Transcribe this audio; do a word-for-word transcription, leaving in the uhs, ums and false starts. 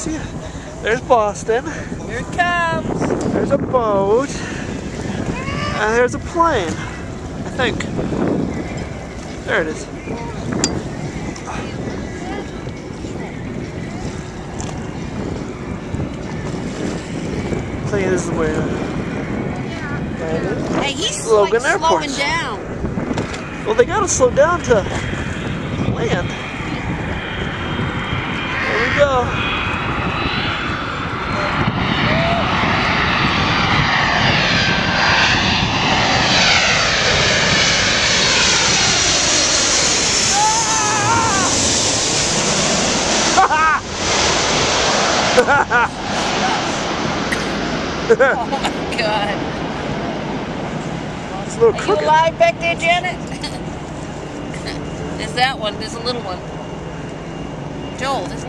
see it. There's Boston. Here it comes. There's a boat. And there's a plane, I think. There it is. I think this is where it is. Hey, he's like slowing down. Well, they gotta slow down to land. There we go. Oh my God. It's a little crooked. Are you alive back there, Janet? There's that one. There's a little one. Joel, there's